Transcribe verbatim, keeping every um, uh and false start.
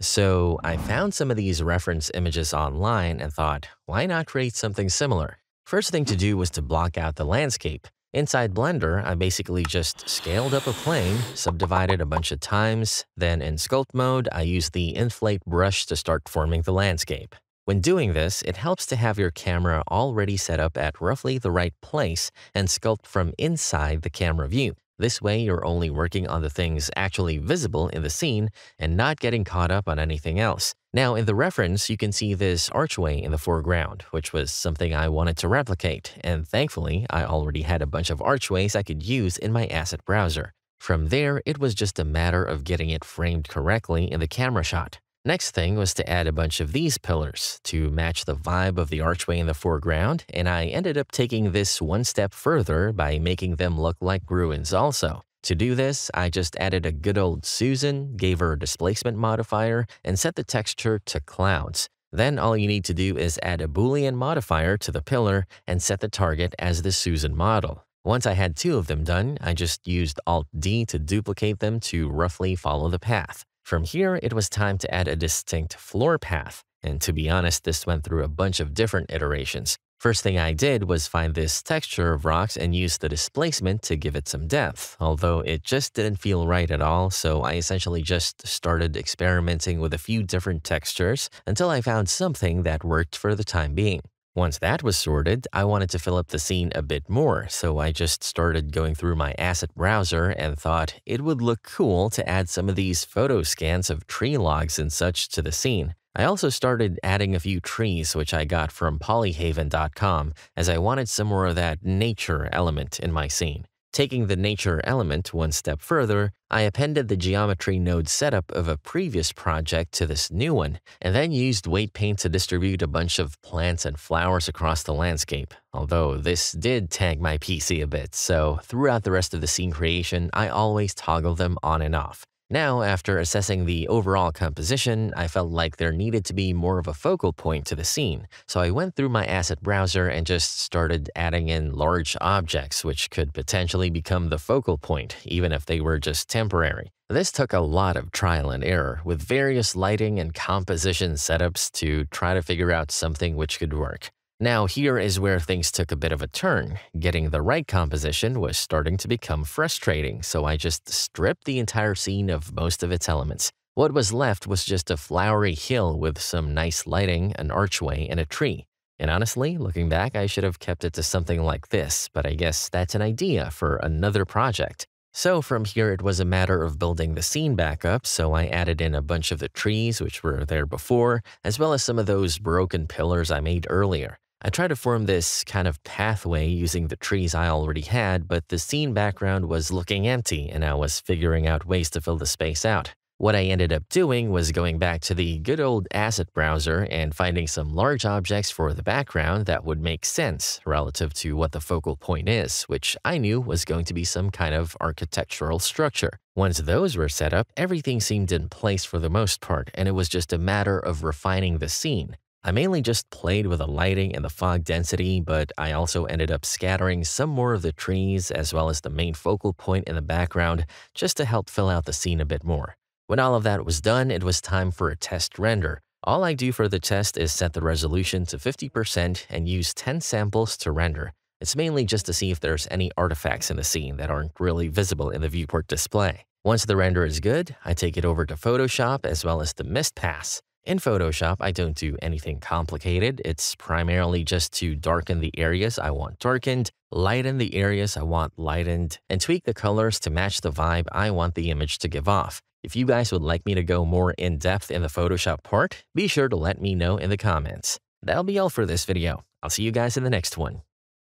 So I found some of these reference images online and thought, why not create something similar? First thing to do was to block out the landscape. Inside Blender, I basically just scaled up a plane, subdivided a bunch of times, then in sculpt mode, I used the inflate brush to start forming the landscape. When doing this, it helps to have your camera already set up at roughly the right place and sculpt from inside the camera view. This way, you're only working on the things actually visible in the scene and not getting caught up on anything else. Now, in the reference, you can see this archway in the foreground, which was something I wanted to replicate, and thankfully, I already had a bunch of archways I could use in my asset browser. From there, it was just a matter of getting it framed correctly in the camera shot. Next thing was to add a bunch of these pillars to match the vibe of the archway in the foreground, and I ended up taking this one step further by making them look like ruins also. To do this, I just added a good old Susan, gave her a displacement modifier, and set the texture to clouds. Then all you need to do is add a Boolean modifier to the pillar and set the target as the Susan model. Once I had two of them done, I just used Alt D to duplicate them to roughly follow the path. From here, it was time to add a distinct floor path, and to be honest, this went through a bunch of different iterations. First thing I did was find this texture of rocks and use the displacement to give it some depth, although it just didn't feel right at all, so I essentially just started experimenting with a few different textures until I found something that worked for the time being. Once that was sorted, I wanted to fill up the scene a bit more, so I just started going through my asset browser and thought it would look cool to add some of these photo scans of tree logs and such to the scene. I also started adding a few trees, which I got from polyhaven dot com, as I wanted some more of that nature element in my scene. Taking the nature element one step further, I appended the geometry node setup of a previous project to this new one, and then used weight paint to distribute a bunch of plants and flowers across the landscape, although this did tank my P C a bit, so throughout the rest of the scene creation, I always toggle them on and off. Now, after assessing the overall composition, I felt like there needed to be more of a focal point to the scene, so I went through my asset browser and just started adding in large objects which could potentially become the focal point, even if they were just temporary. This took a lot of trial and error, with various lighting and composition setups to try to figure out something which could work. Now, here is where things took a bit of a turn. Getting the right composition was starting to become frustrating, so I just stripped the entire scene of most of its elements. What was left was just a flowery hill with some nice lighting, an archway, and a tree. And honestly, looking back, I should have kept it to something like this, but I guess that's an idea for another project. So from here, it was a matter of building the scene back up, so I added in a bunch of the trees which were there before, as well as some of those broken pillars I made earlier. I tried to form this kind of pathway using the trees I already had, but the scene background was looking empty and I was figuring out ways to fill the space out. What I ended up doing was going back to the good old asset browser and finding some large objects for the background that would make sense relative to what the focal point is, which I knew was going to be some kind of architectural structure. Once those were set up, everything seemed in place for the most part, and it was just a matter of refining the scene. I mainly just played with the lighting and the fog density, but I also ended up scattering some more of the trees as well as the main focal point in the background just to help fill out the scene a bit more. When all of that was done, it was time for a test render. All I do for the test is set the resolution to fifty percent and use ten samples to render. It's mainly just to see if there's any artifacts in the scene that aren't really visible in the viewport display. Once the render is good, I take it over to Photoshop as well as the mist pass. In Photoshop, I don't do anything complicated. It's primarily just to darken the areas I want darkened, lighten the areas I want lightened, and tweak the colors to match the vibe I want the image to give off. If you guys would like me to go more in-depth in the Photoshop part, be sure to let me know in the comments. That'll be all for this video. I'll see you guys in the next one.